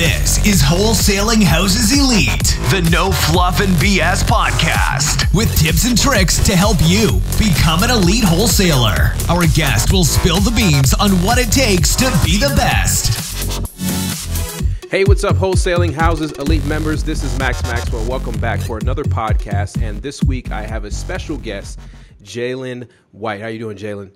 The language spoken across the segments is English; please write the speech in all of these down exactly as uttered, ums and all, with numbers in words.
This is Wholesaling Houses Elite, the no fluff and B S podcast with tips and tricks to help you become an elite wholesaler. Our guest will spill the beans on what it takes to be the best. Hey, what's up, Wholesaling Houses Elite members? This is Max Maxwell. Welcome back for another podcast. And this week I have a special guest, Jaelin White. How you doing, Jaelin?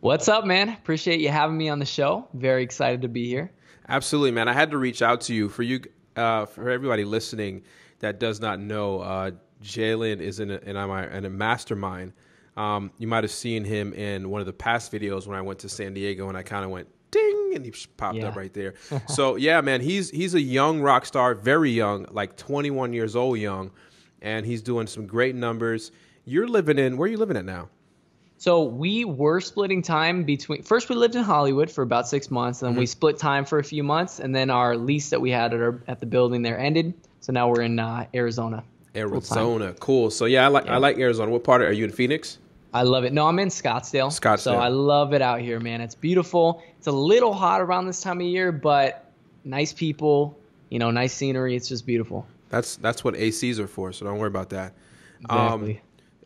What's up, man? Appreciate you having me on the show. Very excited to be here. Absolutely, man. I had to reach out to you. For you, uh, for everybody listening that does not know, uh, Jaelin is in a, in a, in a mastermind. Um, you might have seen him in one of the past videos when I went to San Diego, and I kind of went ding, and he popped yeah. up right there. So yeah, man, he's he's a young rock star, very young, like twenty-one years old young, and he's doing some great numbers. You're living in, where are you living at now? So we were splitting time between, first we lived in Hollywood for about six months, and then mm-hmm. we split time for a few months, and then our lease that we had at, our, at the building there ended. So now we're in uh, Arizona. Arizona, cool. So yeah, I like yeah. I like Arizona. What part are you in? Phoenix? I love it. No, I'm in Scottsdale. Scottsdale. So I love it out here, man. It's beautiful. It's a little hot around this time of year, but nice people, you know, nice scenery. It's just beautiful. That's that's what A Cs are for, so don't worry about that. Exactly. Um,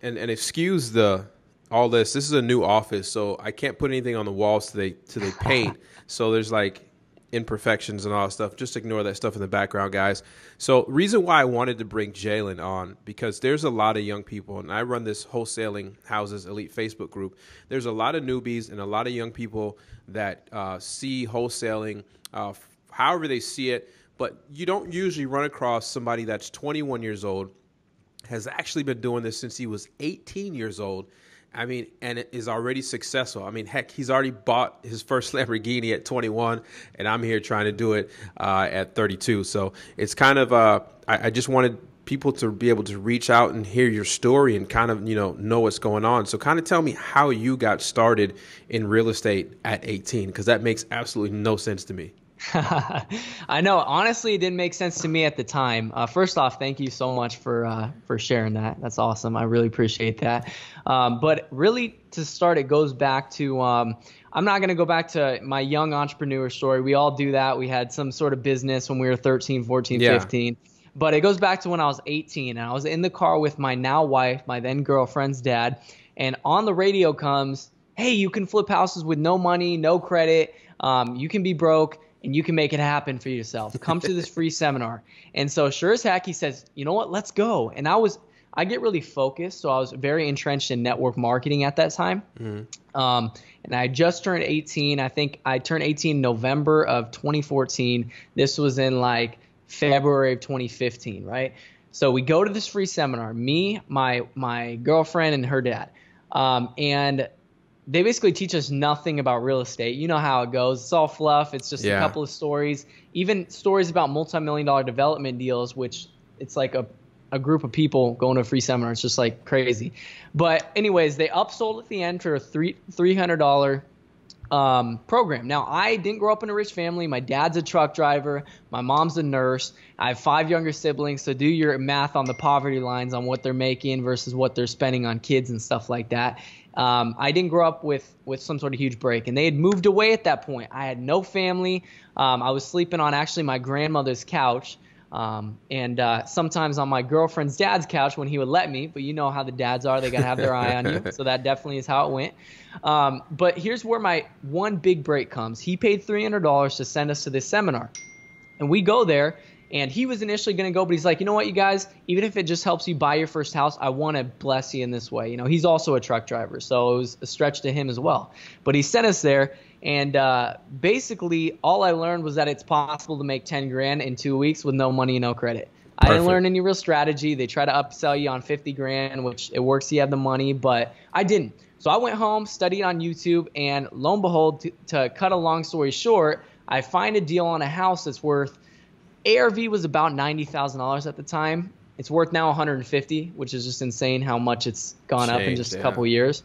and and excuse the. All this. This is a new office, so I can't put anything on the walls till they, till they paint. So there's like imperfections and all that stuff. Just ignore that stuff in the background, guys. So reason why I wanted to bring Jaelin on, because there's a lot of young people, and I run this Wholesaling Houses Elite Facebook group. There's a lot of newbies and a lot of young people that uh, see wholesaling uh, however they see it, but you don't usually run across somebody that's twenty-one years old, has actually been doing this since he was eighteen years old, I mean, and it is already successful. I mean, heck, he's already bought his first Lamborghini at twenty-one, and I'm here trying to do it uh, at thirty-two. So it's kind of, uh, I, I just wanted people to be able to reach out and hear your story and kind of, you know, know what's going on. So kind of tell me how you got started in real estate at eighteen, because that makes absolutely no sense to me. I know. Honestly, it didn't make sense to me at the time. Uh, first off, thank you so much for uh, for sharing that. That's awesome. I really appreciate that. Um, but really, to start, it goes back to um, I'm not going to go back to my young entrepreneur story. We all do that. We had some sort of business when we were thirteen, fourteen, yeah. fifteen. But it goes back to when I was eighteen, and I was in the car with my now wife, my then girlfriend's dad, and on the radio comes, "Hey, you can flip houses with no money, no credit. Um, you can be broke. And you can make it happen for yourself. Come to this free seminar." And so sure as heck, he says, "You know what, let's go." And I was, I get really focused. So I was very entrenched in network marketing at that time. Mm-hmm. Um, and I just turned eighteen. I think I turned eighteen November of twenty fourteen. This was in like February of twenty fifteen, right? So we go to this free seminar, me, my, my girlfriend, and her dad. Um, and they basically teach us nothing about real estate. You know how it goes. It's all fluff. It's just yeah. a couple of stories, even stories about multi-million dollar development deals, which it's like a, a group of people going to a free seminar. It's just like crazy. But anyways, they upsold at the end for a three, three hundred dollars um, program. Now, I didn't grow up in a rich family. My dad's a truck driver. My mom's a nurse. I have five younger siblings. So do your math on the poverty lines on what they're making versus what they're spending on kids and stuff like that. Um, I didn't grow up with, with some sort of huge break, and they had moved away at that point. I had no family. Um, I was sleeping on actually my grandmother's couch um, and uh, sometimes on my girlfriend's dad's couch when he would let me, but you know how the dads are. They got to have their eye on you. So that definitely is how it went. Um, but here's where my one big break comes. He paid three hundred dollars to send us to this seminar, and we go there. And he was initially going to go, but he's like, "You know what, you guys, even if it just helps you buy your first house, I want to bless you in this way." You know, he's also a truck driver, so it was a stretch to him as well. But he sent us there, and uh, basically all I learned was that it's possible to make ten grand in two weeks with no money and no credit. Perfect. I didn't learn any real strategy. They try to upsell you on fifty grand, which it works. You have the money, but I didn't. So I went home, studied on YouTube, and lo and behold, to, to cut a long story short, I find a deal on a house that's worth – A R V was about ninety thousand dollars at the time. It's worth now one hundred fifty thousand dollars, which is just insane how much it's gone Changed, up in just yeah. a couple years.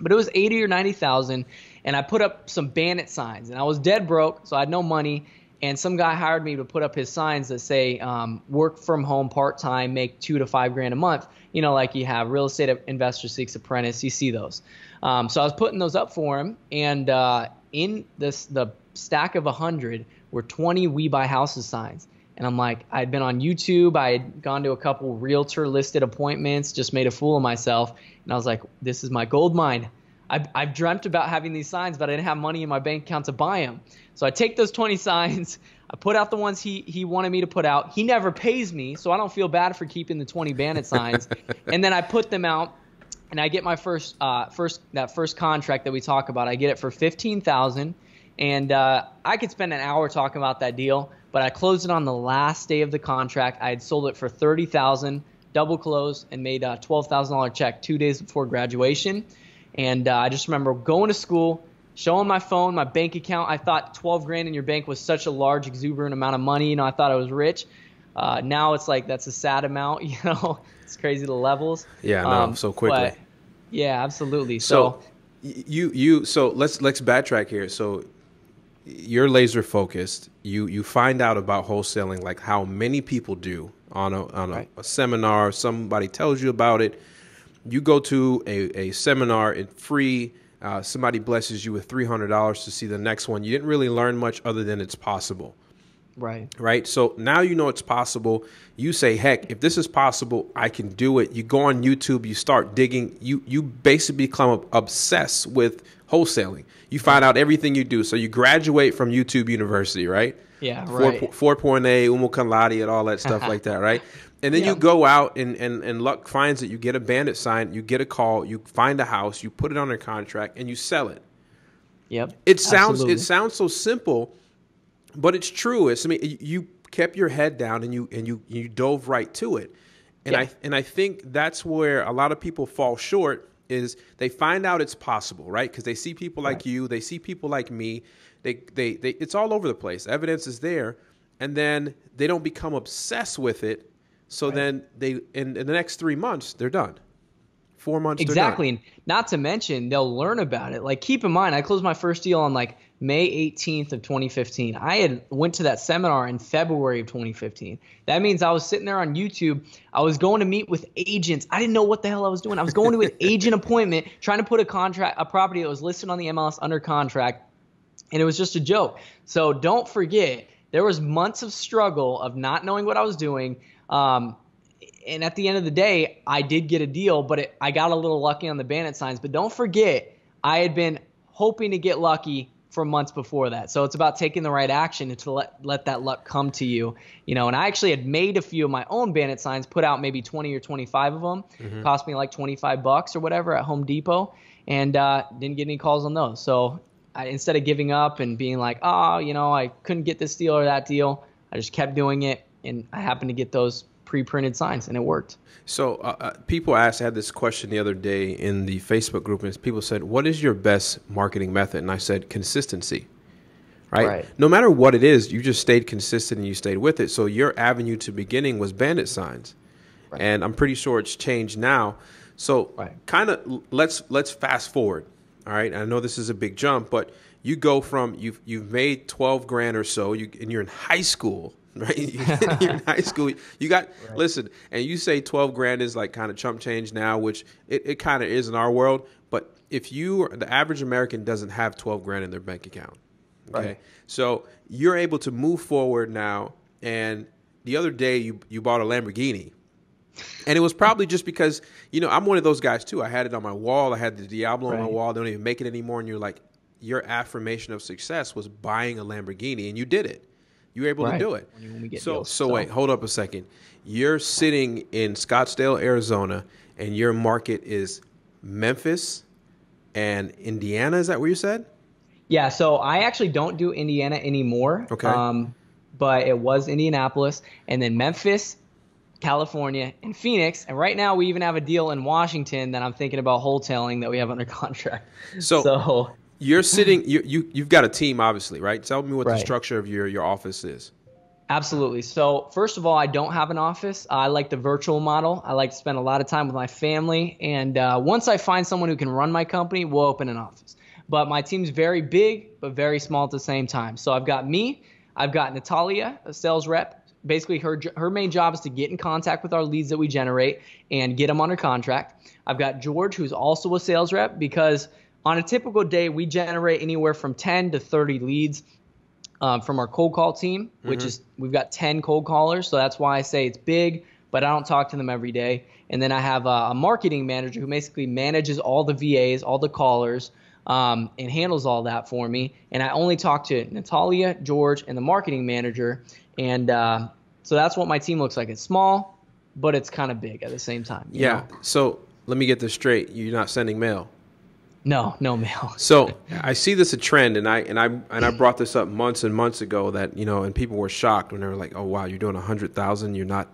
But it was eighty or ninety thousand dollars, and I put up some bandit signs, and I was dead broke, so I had no money. And some guy hired me to put up his signs that say um, work from home part-time, make two to five grand a month. You know, like you have real estate investor seeks apprentice. You see those. Um, so I was putting those up for him, and uh, in this the stack of a hundred were twenty We Buy Houses signs. And I'm like, I'd been on YouTube. I had gone to a couple realtor-listed appointments, just made a fool of myself. And I was like, this is my gold mine. I've, I've dreamt about having these signs, but I didn't have money in my bank account to buy them. So I take those twenty signs. I put out the ones he, he wanted me to put out. He never pays me, so I don't feel bad for keeping the twenty bandit signs. And then I put them out, and I get my first uh, first that first contract that we talk about. I get it for fifteen thousand dollars, and uh, I could spend an hour talking about that deal. But I closed it on the last day of the contract. I had sold it for thirty thousand dollars, double closed, and made a twelve thousand dollars check two days before graduation. And uh, I just remember going to school, showing my phone, my bank account. I thought twelve grand in your bank was such a large, exuberant amount of money. You know, I thought I was rich. Uh, now it's like that's a sad amount. You know, it's crazy the levels. Yeah, no, um, so quickly. But, yeah, absolutely. So, so you you so let's let's backtrack here. So. You're laser focused. You you find out about wholesaling like how many people do on a on a, right. a seminar. Somebody tells you about it. You go to a, a seminar. It's free. Uh, somebody blesses you with three hundred dollars to see the next one. You didn't really learn much other than it's possible. Right. Right. So now you know it's possible. You say, heck, if this is possible, I can do it. You go on YouTube. You start digging. You you basically become obsessed with wholesaling. You find out everything you do. So you graduate from YouTube University, right? Yeah, right. four point oh, Umu Cum Laude, and all that stuff like that, right? And then yeah. you go out and, and, and luck finds it. You get a bandit sign. You get a call. You find a house. You put it under contract, and you sell it. Yep. It sounds absolutely. It sounds so simple, but it's true. It's I mean you kept your head down and you and you you dove right to it, and yeah. I and I think that's where a lot of people fall short is they find out it's possible, right? Because they see people like right. you, they see people like me, they, they they it's all over the place. Evidence is there, and then they don't become obsessed with it. So right. then they in, in the next three months they're done. Four months exactly. They're done. And not to mention they'll learn about it. Like keep in mind, I closed my first deal on like May eighteenth of twenty fifteen. I had went to that seminar in February of twenty fifteen. That means I was sitting there on YouTube. I was going to meet with agents. I didn't know what the hell I was doing. I was going to an agent appointment, trying to put a contract, a property that was listed on the M L S under contract, and it was just a joke. So don't forget, there was months of struggle of not knowing what I was doing. Um, and at the end of the day, I did get a deal, but it, I got a little lucky on the bandit signs. But don't forget, I had been hoping to get lucky for months before that. So it's about taking the right action to let, let that luck come to you, you know, and I actually had made a few of my own bandit signs, put out maybe twenty or twenty-five of them, mm-hmm. cost me like twenty-five bucks or whatever at Home Depot, and uh, didn't get any calls on those. So I, instead of giving up and being like, oh, you know, I couldn't get this deal or that deal, I just kept doing it, and I happened to get those pre-printed signs, and it worked. So uh, people asked, I had this question the other day in the Facebook group, and people said, what is your best marketing method? And I said, consistency, right? right? No matter what it is, you just stayed consistent and you stayed with it. So your avenue to beginning was bandit signs. Right. And I'm pretty sure it's changed now. So right. kind of let's, let's fast forward. All right. I know this is a big jump, but you go from you've, you've made twelve grand or so you, and you're in high school. Right, you're in high school. You got right. listen, and you say twelve grand is like kind of chump change now, which it, it kind of is in our world. But if you, the average American doesn't have twelve grand in their bank account. Okay, right. So you're able to move forward now. And the other day, you you bought a Lamborghini, and it was probably just because you know I'm one of those guys too. I had it on my wall. I had the Diablo right. on my wall. They don't even make it anymore. And you're like, your affirmation of success was buying a Lamborghini, and you did it. You were able right. to do it. When we get so, deals, so, so wait, hold up a second. You're sitting in Scottsdale, Arizona, and your market is Memphis and Indiana. Is that what you said? Yeah. So I actually don't do Indiana anymore. Okay. Um, but it was Indianapolis, and then Memphis, California, and Phoenix. And right now we even have a deal in Washington that I'm thinking about wholesaling that we have under contract. So. so You're sitting, you, you, you've got a team, obviously, right? Tell me what right. the structure of your, your office is. Absolutely. So first of all, I don't have an office. I like the virtual model. I like to spend a lot of time with my family. And uh, once I find someone who can run my company, we'll open an office. But my team's very big, but very small at the same time. So I've got me, I've got Natalia, a sales rep. Basically, her, her main job is to get in contact with our leads that we generate and get them under contract. I've got George, who's also a sales rep, because on a typical day, we generate anywhere from ten to thirty leads. um, from our cold call team, which mm-hmm. is we've got ten cold callers. So that's why I say it's big, but I don't talk to them every day. And then I have a, a marketing manager who basically manages all the V As, all the callers, um, and handles all that for me. And I only talk to Natalia, George, and the marketing manager. And uh, so that's what my team looks like. It's small, but it's kind of big at the same time. You yeah. know? So let me get this straight. You're not sending mail. No, no mail. So I see this a trend, and I and I and I brought this up months and months ago that you know, and people were shocked when they were like, "Oh wow, you're doing a hundred thousand, you're not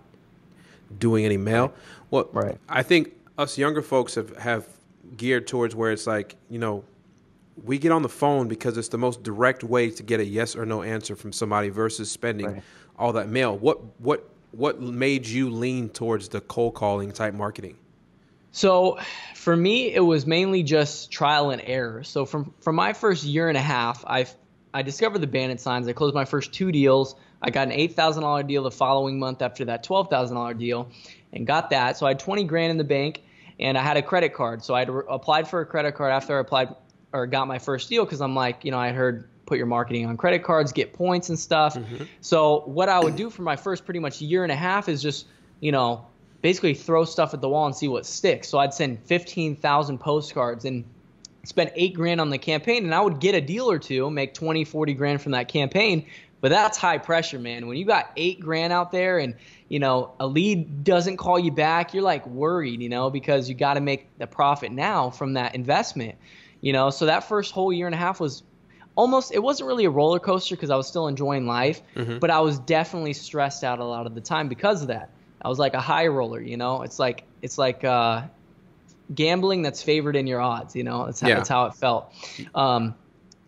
doing any mail." Well, right. I think us younger folks have have geared towards where it's like, you know, we get on the phone because it's the most direct way to get a yes or no answer from somebody versus spending right. all that mail. What what what made you lean towards the cold calling type marketing? So for me, it was mainly just trial and error. So from, from my first year and a half, I I discovered the bandit signs. I closed my first two deals. I got an eight thousand dollar deal the following month after that twelve thousand dollar deal and got that. So I had twenty grand in the bank and I had a credit card. So I had re- applied for a credit card after I applied or got my first deal because I'm like, you know, I heard put your marketing on credit cards, get points and stuff. Mm-hmm. So what I would do for my first pretty much year and a half is just, you know, basically throw stuff at the wall and see what sticks. So I'd send fifteen thousand postcards and spend eight grand on the campaign, and I would get a deal or two, make twenty, forty grand from that campaign. But that's high pressure, man. When you got eight grand out there and, you know, a lead doesn't call you back, you're like worried, you know, because you got to make the profit now from that investment, you know? So that first whole year and a half was almost, it wasn't really a roller coaster because I was still enjoying life, mm-hmm. but I was definitely stressed out a lot of the time because of that. I was like a high roller, you know, it's like, it's like, uh, gambling that's favored in your odds, you know, that's how, yeah. that's how it felt. Um,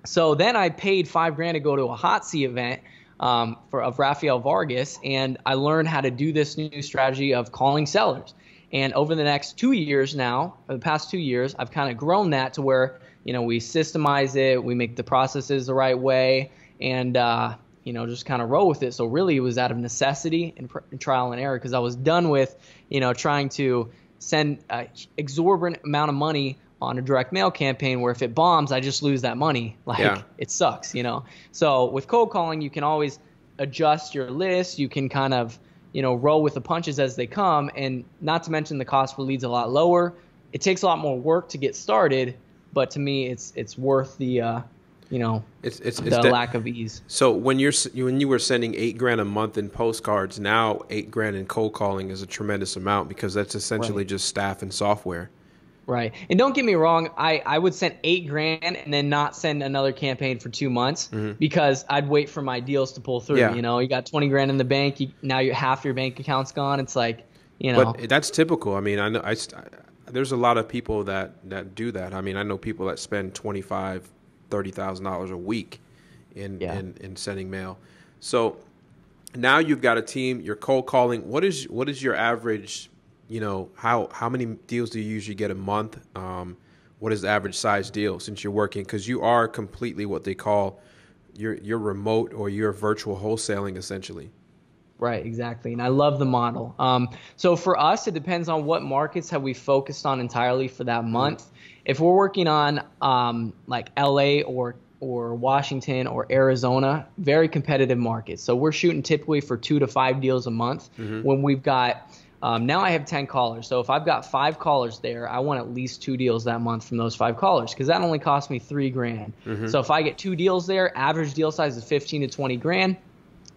so then I paid five grand to go to a hot seat event, um, for, of Rafael Vargas. And I learned how to do this new strategy of calling sellers. And over the next two years now, the past two years, I've kind of grown that to where, you know, we systemize it, we make the processes the right way. And, uh, you know, just kind of roll with it. So really it was out of necessity and, pr- and trial and error because I was done with, you know, trying to send an exorbitant amount of money on a direct mail campaign where if it bombs, I just lose that money. Like yeah. it sucks, you know. So with cold calling, you can always adjust your list. You can kind of, you know, roll with the punches as they come. And not to mention the cost for leads a lot lower. It takes a lot more work to get started. But to me, it's it's worth the uh, – you know, it's, it's, the it's de- lack of ease. So when you're, when you were sending eight grand a month in postcards, now eight grand in cold calling is a tremendous amount because that's essentially right. just staff and software. Right. And don't get me wrong. I, I would send eight grand and then not send another campaign for two months mm-hmm. because I'd wait for my deals to pull through. Yeah. You know, you got twenty grand in the bank. You, now you half your bank account's gone. It's like, you know, but that's typical. I mean, I know I, I there's a lot of people that, that do that. I mean, I know people that spend twenty-five thirty thousand dollars a week in, yeah. in in sending mail. So now you've got a team, you're cold calling. What is what is your average, you know, how how many deals do you usually get a month? Um, what is the average size deal since you're working? Because you are completely what they call your your remote or your virtual wholesaling essentially. Right, exactly. And I love the model. Um, so for us, it depends on what markets have we focused on entirely for that month. Mm-hmm. If we're working on um, like L A or or Washington or Arizona, very competitive markets. So we're shooting typically for two to five deals a month mm-hmm. when we've got um, – now I have ten callers. So if I've got five callers there, I want at least two deals that month from those five callers because that only cost me three grand. Mm-hmm. So if I get two deals there, average deal size is fifteen to twenty grand.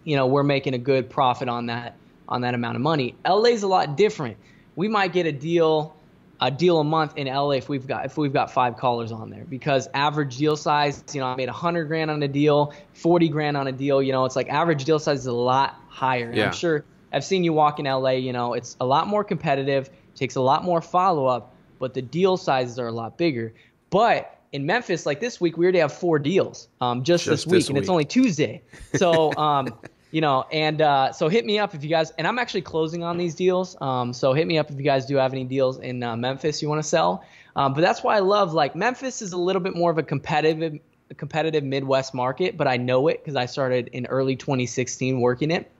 You know, we're making a good profit on that on that amount of money. L A is a lot different. We might get a deal – a deal a month in L A if we've got if we've got five callers on there because average deal size, you know, I made a hundred grand on a deal, forty grand on a deal, you know, it's like average deal size is a lot higher. Yeah. I'm sure I've seen you walk in L A, you know, it's a lot more competitive, takes a lot more follow up, but the deal sizes are a lot bigger. But in Memphis, like this week, we already have four deals um, just, just this week, this and week. It's only Tuesday, so. Um, You know, and uh, so hit me up if you guys – and I'm actually closing on these deals. Um, so hit me up if you guys do have any deals in uh, Memphis you want to sell. Um, but that's why I love – like Memphis is a little bit more of a competitive a competitive Midwest market, but I know it because I started in early twenty sixteen working it.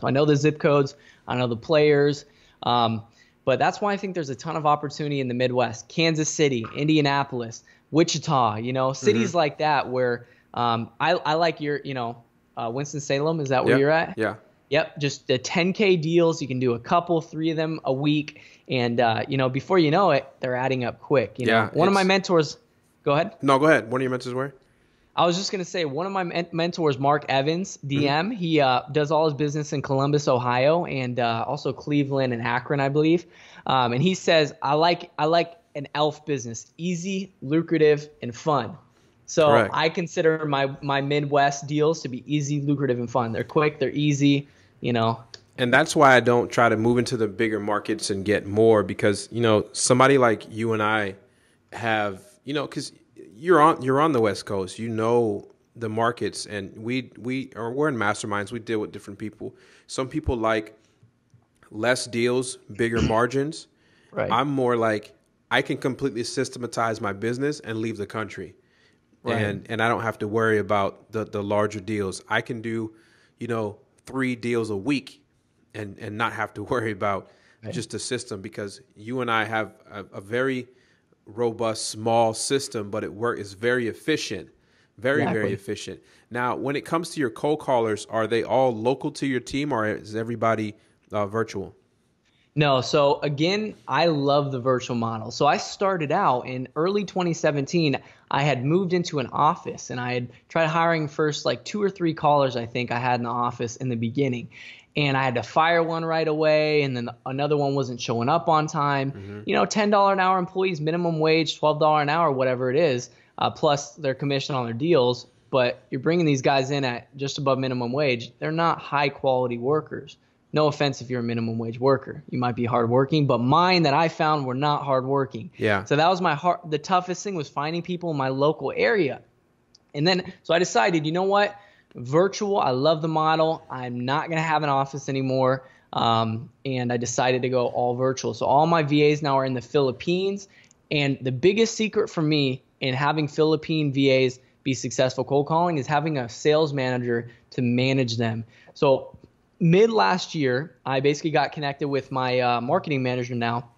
So I know the zip codes. I know the players. Um, but that's why I think there's a ton of opportunity in the Midwest, Kansas City, Indianapolis, Wichita, you know, cities mm-hmm. like that where um, I, I like your – you know – uh, Winston-Salem. Is that where yep. you're at? Yeah. Yep. Just the ten K deals. You can do a couple, three of them a week. And, uh, you know, before you know it, they're adding up quick. You yeah, know, one of my mentors. Go ahead. No, go ahead. One of your mentors where? I was just going to say one of my men- mentors, Mark Evans, D M. Mm-hmm. He uh, does all his business in Columbus, Ohio, and uh, also Cleveland and Akron, I believe. Um, and he says, I like I like an E L F business, easy, lucrative, and fun. So Correct. I consider my, my Midwest deals to be easy, lucrative, and fun. They're quick. They're easy, you know. And that's why I don't try to move into the bigger markets and get more because, you know, somebody like you and I have, you know, because you're on you're on the West Coast, you know the markets, and we we or we're in masterminds. We deal with different people. Some people like less deals, bigger margins. Right. I'm more like I can completely systematize my business and leave the country. Right. And and I don't have to worry about the, the larger deals. I can do, you know, three deals a week and, and not have to worry about right. just the system because you and I have a, a very robust, small system, but it work is very efficient, very, exactly. very efficient. Now, when it comes to your cold callers, are they all local to your team or is everybody uh, virtual? No. So again, I love the virtual model. So I started out in early twenty seventeen. I had moved into an office and I had tried hiring first like two or three callers I think I had in the office in the beginning. And I had to fire one right away and then another one wasn't showing up on time. Mm-hmm. You know, ten dollars an hour employees, minimum wage, twelve dollars an hour, whatever it is, uh, plus their commission on their deals. But you're bringing these guys in at just above minimum wage. They're not high quality workers. No offense if you're a minimum wage worker. You might be hardworking, but mine that I found were not hardworking. Yeah. So that was my hard, the toughest thing was finding people in my local area. And then so I decided, you know what? Virtual, I love the model. I'm not going to have an office anymore. Um, and I decided to go all virtual. So all my V As now are in the Philippines. And the biggest secret for me in having Philippine V As be successful cold calling is having a sales manager to manage them. So mid last year, I basically got connected with my uh, marketing manager now,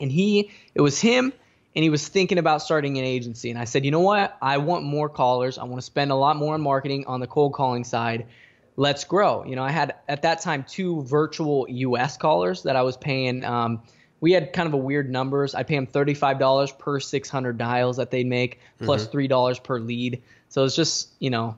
and he it was him, and he was thinking about starting an agency. And I said, you know what? I want more callers. I want to spend a lot more on marketing on the cold calling side. Let's grow. You know, I had at that time two virtual U S callers that I was paying. Um, we had kind of a weird numbers. I pay them thirty-five dollars per six hundred dials that they make, plus mm-hmm. three dollars per lead. So it's just, you know,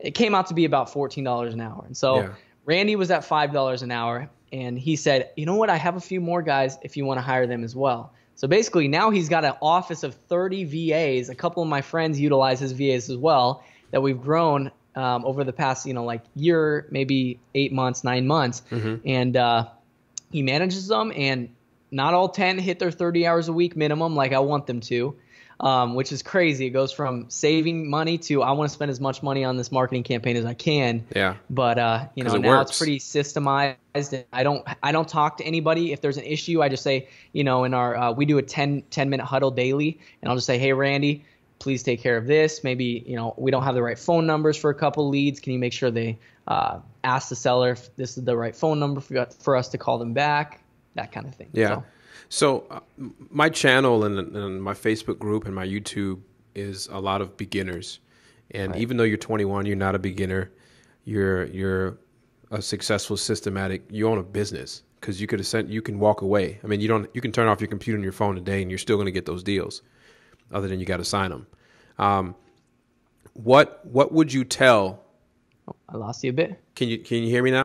it came out to be about fourteen dollars an hour. And so. Yeah. Randy was at five dollars an hour, and he said, you know what? I have a few more guys if you want to hire them as well. So basically now he's got an office of thirty V As. A couple of my friends utilize his V As as well that we've grown um, over the past, you know, like year, maybe eight months, nine months. Mm-hmm. And uh, he manages them, and not all ten hit their thirty hours a week minimum like I want them to, um, which is crazy. It goes from saving money to I want to spend as much money on this marketing campaign as I can. Yeah. But uh, you know, it now works. It's pretty systemized. And I don't I don't talk to anybody. If there's an issue, I just say, you know, in our uh, we do a ten, ten minute huddle daily, and I'll just say, hey Randy, please take care of this. Maybe, you know, we don't have the right phone numbers for a couple leads. Can you make sure they uh, ask the seller if this is the right phone number for, for us to call them back? That kind of thing. Yeah. So, So uh, my channel and, and my Facebook group and my YouTube is a lot of beginners. And right. even though you're twenty-one, you're not a beginner. You're you're a successful, systematic. You own a business because you could sent, you can walk away. I mean, you don't you can turn off your computer and your phone today, and you're still going to get those deals. Other than you got to sign them. Um, what what would you tell? Oh, I lost you a bit. Can you can you hear me now?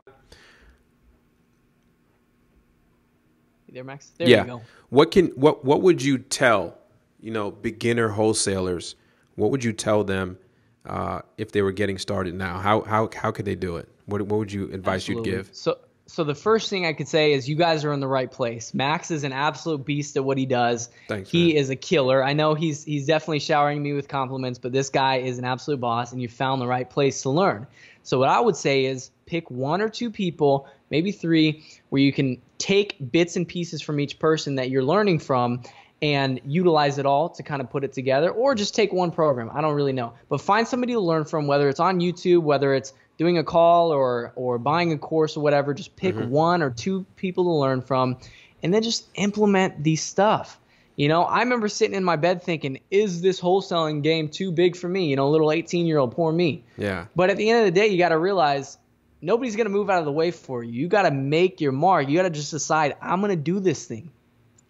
There, Max. There yeah. you go. What can what what would you tell, you know, beginner wholesalers? What would you tell them uh, if they were getting started now? How how how could they do it? What what would you advice Absolutely. You'd give? So so the first thing I could say is you guys are in the right place. Max is an absolute beast at what he does. Thanks, he man. Is a killer. I know he's he's definitely showering me with compliments, but this guy is an absolute boss, and you found the right place to learn. So what I would say is pick one or two people, maybe three, where you can take bits and pieces from each person that you're learning from and utilize it all to kind of put it together, or just take one program. I don't really know. But find somebody to learn from, whether it's on YouTube, whether it's doing a call or or buying a course or whatever. Just pick mm-hmm. one or two people to learn from, and then just implement these stuff. You know, I remember sitting in my bed thinking, is this wholesaling game too big for me? You know, little eighteen-year-old poor me. Yeah. But at the end of the day, you got to realize nobody's going to move out of the way for you. You got to make your mark. You got to just decide, I'm going to do this thing.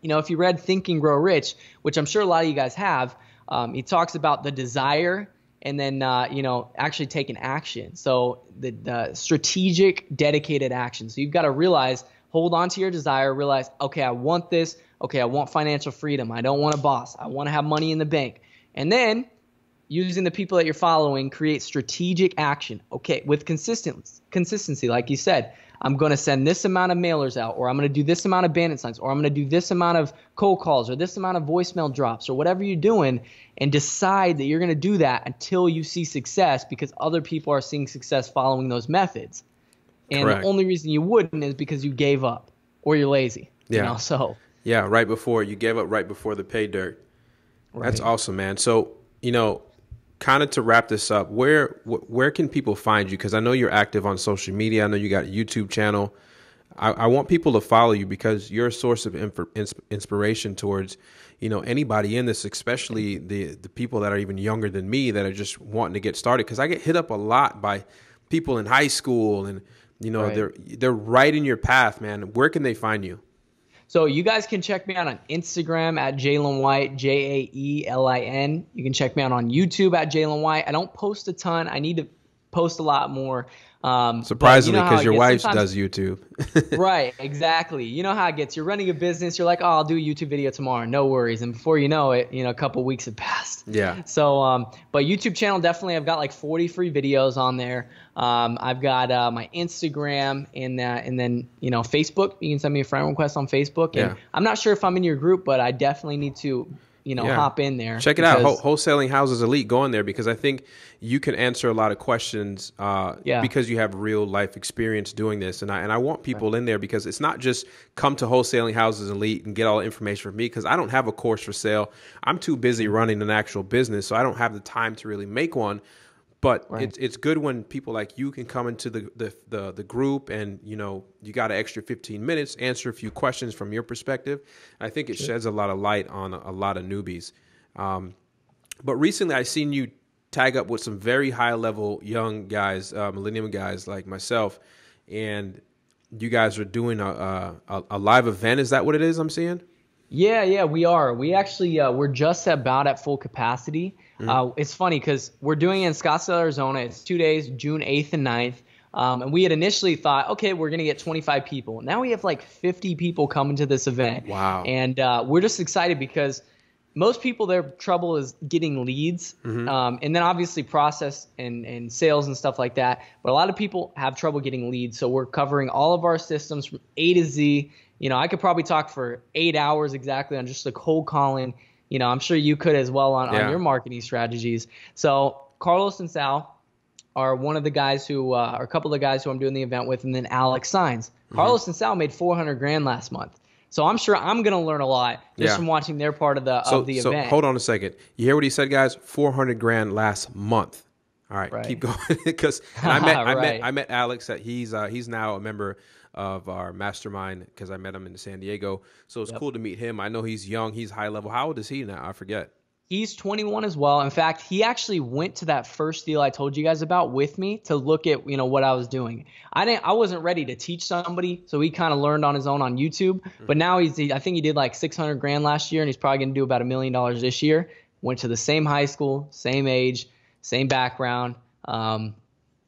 You know, if you read Think and Grow Rich, which I'm sure a lot of you guys have, um, he talks about the desire and then, uh, you know, actually taking action. So the, the strategic, dedicated action. So you've got to realize, hold on to your desire, realize, okay, I want this. Okay, I want financial freedom. I don't want a boss. I want to have money in the bank. And then using the people that you're following, create strategic action. Okay, with consistent, consistency, like you said, I'm going to send this amount of mailers out, or I'm going to do this amount of bandit signs, or I'm going to do this amount of cold calls, or this amount of voicemail drops, or whatever you're doing, and decide that you're going to do that until you see success, because other people are seeing success following those methods. And correct. The only reason you wouldn't is because you gave up or you're lazy. Yeah. You know, so yeah, right before you gave up, right before the pay dirt. Right. That's awesome, man. So, you know, kind of to wrap this up, where where can people find you? Because I know you're active on social media. I know you got a YouTube channel. I, I want people to follow you because you're a source of inf- inspiration towards, you know, anybody in this, especially the the people that are even younger than me that are just wanting to get started. Because I get hit up a lot by people in high school, and you know, right. they're they're right in your path, man. Where can they find you? So you guys can check me out on Instagram at Jaelin White, J A E L I N. You can check me out on YouTube at Jaelin White. I don't post a ton. I need to post a lot more. Um, Surprisingly, because you know your wife does YouTube. Right, exactly. You know how it gets. You're running a business. You're like, oh, I'll do a YouTube video tomorrow. No worries. And before you know it, you know, a couple weeks have passed. Yeah. So, um, but YouTube channel, definitely. I've got like forty free videos on there. Um, I've got uh, my Instagram and that, and then, you know, Facebook. You can send me a friend request on Facebook. And yeah. I'm not sure if I'm in your group, but I definitely need to, you know, yeah. hop in there. Check it out. Wholesaling Houses Elite. Go in there because I think you can answer a lot of questions uh, yeah. because you have real life experience doing this. And I and I want people right. in there because it's not just come to Wholesaling Houses Elite and get all the information from me, because I don't have a course for sale. I'm too busy running an actual business, so I don't have the time to really make one. But right. it's it's good when people like you can come into the, the the the group, and you know you got an extra fifteen minutes, answer a few questions from your perspective. I think it sure. sheds a lot of light on a, a lot of newbies. Um, but recently, I've seen you tag up with some very high level young guys, uh, millennium guys like myself, and you guys are doing a a, a live event. Is that what it is? I'm seeing. Yeah, yeah, we are. We actually, uh, we're just about at full capacity. Mm-hmm. Uh, it's funny because we're doing it in Scottsdale, Arizona. It's two days, June eighth and ninth. Um, and we had initially thought, okay, we're going to get twenty-five people. Now we have like fifty people coming to this event. Wow. And uh, we're just excited because most people, their trouble is getting leads, mm-hmm. um, and then obviously process and, and sales and stuff like that. But a lot of people have trouble getting leads. So we're covering all of our systems from A to Z. You know, I could probably talk for eight hours exactly on just the cold calling. You know, I'm sure you could as well on, yeah. on your marketing strategies. So Carlos and Sal are one of the guys who uh, are a couple of the guys who I'm doing the event with. And then Alex Signs. Mm-hmm. Carlos and Sal made four hundred grand last month. So I'm sure I'm going to learn a lot just yeah. from watching their part of the, so, of the so event. So hold on a second. You hear what he said, guys? four hundred grand last month. All right, right. Keep going. Because I met right. I met I met Alex. That he's uh, he's now a member of our mastermind because I met him in San Diego. So it's yep. cool to meet him. I know he's young. He's high level. How old is he now? I forget. He's twenty-one as well. In fact, he actually went to that first deal I told you guys about with me to look at, you know, what I was doing. I didn't. I wasn't ready to teach somebody, so he kind of learned on his own on YouTube. Mm-hmm. But now he's I think he did like six hundred grand last year, and he's probably going to do about a million dollars this year. Went to the same high school, same age, same background, um,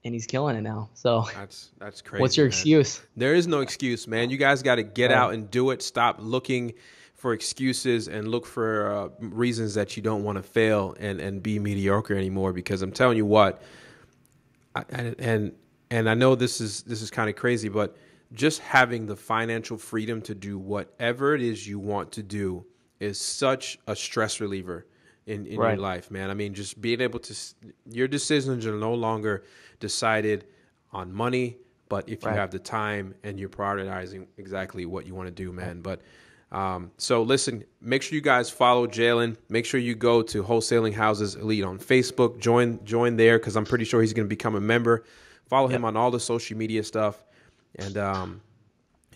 and he's killing it now. So that's that's crazy. What's your man. excuse? There is no excuse, man. You guys got to get right. out and do it. Stop looking for excuses and look for uh, reasons that you don't want to fail and and be mediocre anymore. Because I'm telling you what, I, and and I know this is this is kind of crazy, but just having the financial freedom to do whatever it is you want to do is such a stress reliever in, in right. your life, man. I mean, just being able to, your decisions are no longer decided on money, but if right. you have the time and you're prioritizing exactly what you want to do, man. Right. But, um, so listen, make sure you guys follow Jaelin. Make sure you go to Wholesaling Houses Elite on Facebook, join, join there. Cause I'm pretty sure he's going to become a member, follow yep. him on all the social media stuff. And, um,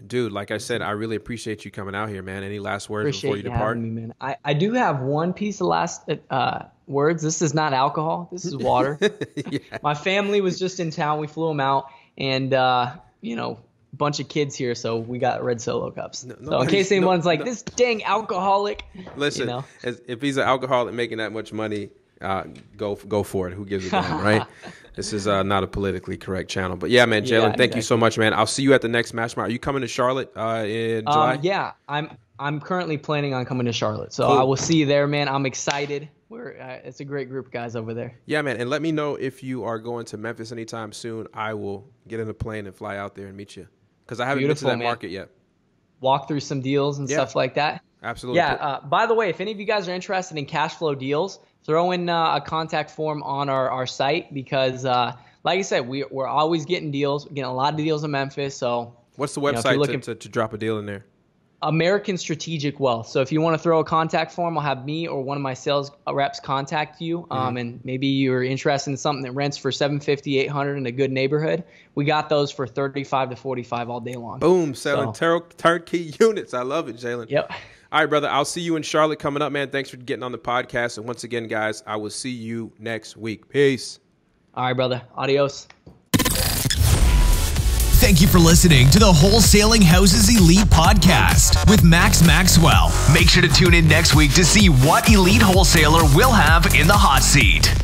Dude, like I said, I really appreciate you coming out here, man. Any last words appreciate before you, you depart? Having me, man. I, I do have one piece of last uh, words. This is not alcohol. This is water. Yeah. My family was just in town. We flew them out and, uh, you know, bunch of kids here, so we got red Solo cups. No, so in case anyone's no, like, this dang alcoholic. Listen, you know? as, if he's an alcoholic making that much money, uh, go go for it. Who gives a damn, right? This is uh, not a politically correct channel. But yeah, man, Jaelin, yeah, thank exactly. you so much, man. I'll see you at the next Mastermind. Are you coming to Charlotte uh, in July? Um, yeah, I'm I'm currently planning on coming to Charlotte, so cool. I will see you there, man. I'm excited. We're uh, it's a great group of guys over there. Yeah, man, and let me know if you are going to Memphis anytime soon. I will get in a plane and fly out there and meet you. Because I haven't Beautiful, been to that man. market yet. Walk through some deals and yeah. stuff like that. Absolutely. Yeah. Uh, by the way, if any of you guys are interested in cash flow deals, throw in uh, a contact form on our, our site because, uh, like I said, we, we're always getting deals. We're getting a lot of deals in Memphis. So, what's the website you know, to, looking, to, to drop a deal in there? American Strategic Wealth. So if you want to throw a contact form, I'll have me or one of my sales reps contact you. Mm-hmm. Um, and maybe you're interested in something that rents for seven fifty, eight hundred dollars in a good neighborhood. We got those for thirty-five to forty-five all day long. Boom, selling so. turnkey units. I love it, Jaelin. Yep. All right, brother. I'll see you in Charlotte coming up, man. Thanks for getting on the podcast. And once again, guys, I will see you next week. Peace. All right, brother. Adios. Thank you for listening to the Wholesaling Houses Elite podcast with Max Maxwell. Make sure to tune in next week to see what elite wholesaler we'll have in the hot seat.